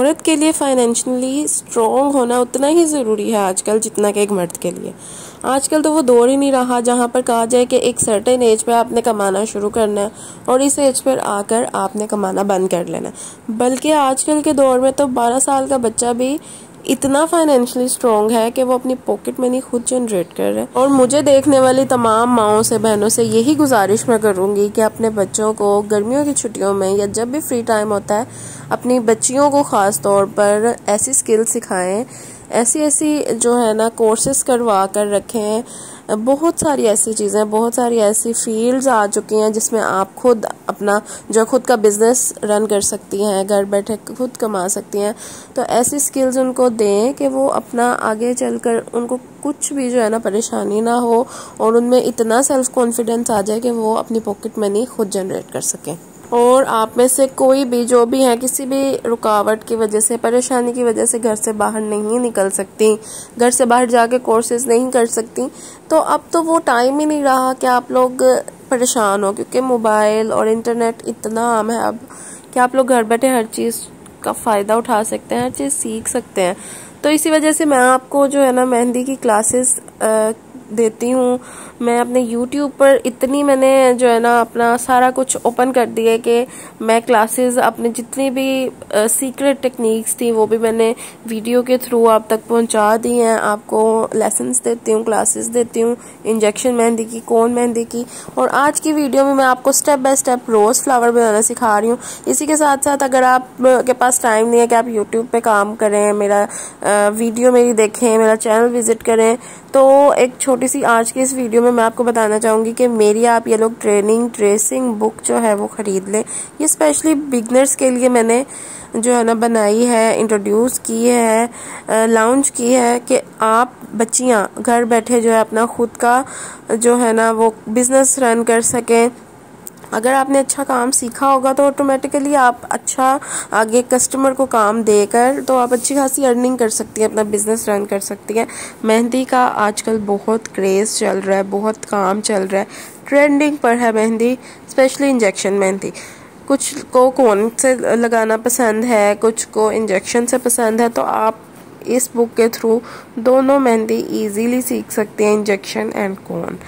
औरत के लिए फाइनेंशियली स्ट्रॉन्ग होना उतना ही ज़रूरी है आजकल जितना कि एक मर्द के लिए। आजकल तो वो दौर ही नहीं रहा जहाँ पर कहा जाए कि एक सर्टेन एज पर आपने कमाना शुरू करना है और इस एज पर आकर आपने कमाना बंद कर लेना है, बल्कि आजकल के दौर में तो 12 साल का बच्चा भी इतना फाइनेंशियली स्ट्रॉन्ग है कि वो अपनी पॉकेट मनी खुद जनरेट कर रहे हैं। और मुझे देखने वाली तमाम माओं से बहनों से यही गुजारिश मैं करूँगी कि अपने बच्चों को गर्मियों की छुट्टियों में या जब भी फ्री टाइम होता है अपनी बच्चियों को ख़ास तौर पर ऐसी स्किल सिखाएं, ऐसी जो है ना कोर्सेस करवा कर रखें। बहुत सारी ऐसी चीज़ें, बहुत सारी ऐसी फील्ड्स आ चुकी हैं जिसमें आप खुद अपना जो खुद का बिज़नेस रन कर सकती हैं, घर बैठे खुद कमा सकती हैं। तो ऐसी स्किल्स उनको दें कि वो अपना आगे चलकर उनको कुछ भी जो है ना परेशानी ना हो और उनमें इतना सेल्फ कॉन्फिडेंस आ जाए कि वो अपनी पॉकेट मनी खुद जनरेट कर सकें। और आप में से कोई भी जो भी है किसी भी रुकावट की वजह से, परेशानी की वजह से घर से बाहर नहीं निकल सकती, घर से बाहर जाके कोर्सेज नहीं कर सकती, तो अब तो वो टाइम ही नहीं रहा कि आप लोग परेशान हो, क्योंकि मोबाइल और इंटरनेट इतना आम है अब कि आप लोग घर बैठे हर चीज़ का फ़ायदा उठा सकते हैं, हर चीज़ सीख सकते हैं। तो इसी वजह से मैं आपको जो है ना मेहंदी की क्लासेस देती हूँ। मैं अपने YouTube पर इतनी मैंने जो है ना अपना सारा कुछ ओपन कर दिया है कि मैं क्लासेस अपने जितनी भी सीक्रेट टेक्निक्स थी वो भी मैंने वीडियो के थ्रू आप तक पहुँचा दी हैं। आपको लेसन्स देती हूँ, क्लासेस देती हूँ इंजेक्शन मेहंदी की, कोन मेहंदी की, और आज की वीडियो में मैं आपको step by step rose flower बनाना सिखा रही हूँ। इसी के साथ साथ अगर आपके पास टाइम नहीं है कि आप यूट्यूब पर काम करें, मेरा वीडियो मेरी देखें, मेरा चैनल विज़िट करें, तो एक छोटी सी आज की इस वीडियो में मैं आपको बताना चाहूँगी कि मेरी आप ये लोग ड्रेसिंग बुक जो है वो ख़रीद लें। ये स्पेशली बिगनर्स के लिए मैंने जो है ना बनाई है, इंट्रोड्यूस की है, लॉन्च की है कि आप बच्चियाँ घर बैठे जो है अपना खुद का जो है ना वो बिज़नेस रन कर सकें। अगर आपने अच्छा काम सीखा होगा तो ऑटोमेटिकली आप अच्छा आगे कस्टमर को काम देकर तो आप अच्छी खासी अर्निंग कर सकती हैं, अपना बिज़नेस रन कर सकती हैं। मेहंदी का आजकल बहुत क्रेज़ चल रहा है, बहुत काम चल रहा है, ट्रेंडिंग पर है मेहंदी, स्पेशली इंजेक्शन मेहंदी। कुछ को कोन से लगाना पसंद है, कुछ को इंजेक्शन से पसंद है, तो आप इस बुक के थ्रू दोनों मेहंदी इजीली सीख सकते हैं, इंजेक्शन एंड कोन।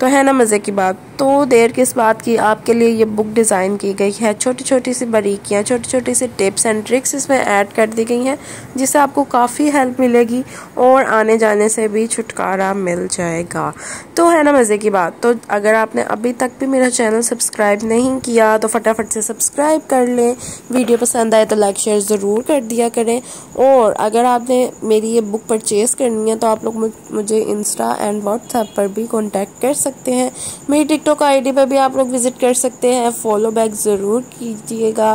तो है ना मज़े की बात। तो देर किस बात की, आपके लिए ये बुक डिज़ाइन की गई है, छोटी छोटी सी बारीकियाँ, छोटी छोटी सी टिप्स एंड ट्रिक्स इसमें ऐड कर दी गई हैं जिससे आपको काफ़ी हेल्प मिलेगी और आने जाने से भी छुटकारा मिल जाएगा। तो है ना मज़े की बात। तो अगर आपने अभी तक भी मेरा चैनल सब्सक्राइब नहीं किया तो फटाफट से सब्सक्राइब कर लें, वीडियो पसंद आए तो लाइक शेयर ज़रूर कर दिया करें। और अगर आपने मेरी ये बुक परचेज़ करनी है तो आप लोग मुझे इंस्टा एंड व्हाट्सएप पर भी कांटेक्ट कर सकते हैं, मेरी टिकटॉक आईडी पर भी आप लोग विज़िट कर सकते हैं। फॉलो बैक ज़रूर कीजिएगा।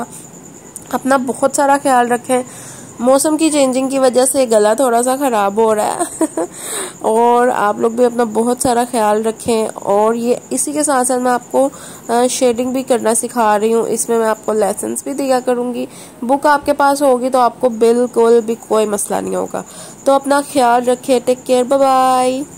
अपना बहुत सारा ख्याल रखें। मौसम की चेंजिंग की वजह से गला थोड़ा सा ख़राब हो रहा है और आप लोग भी अपना बहुत सारा ख्याल रखें। और ये इसी के साथ साथ मैं आपको शेडिंग भी करना सिखा रही हूँ, इसमें मैं आपको लेसन्स भी दिया करूँगी। बुक आपके पास होगी तो आपको बिल्कुल भी कोई मसला नहीं होगा। तो अपना ख्याल रखें। Take care, bye bye.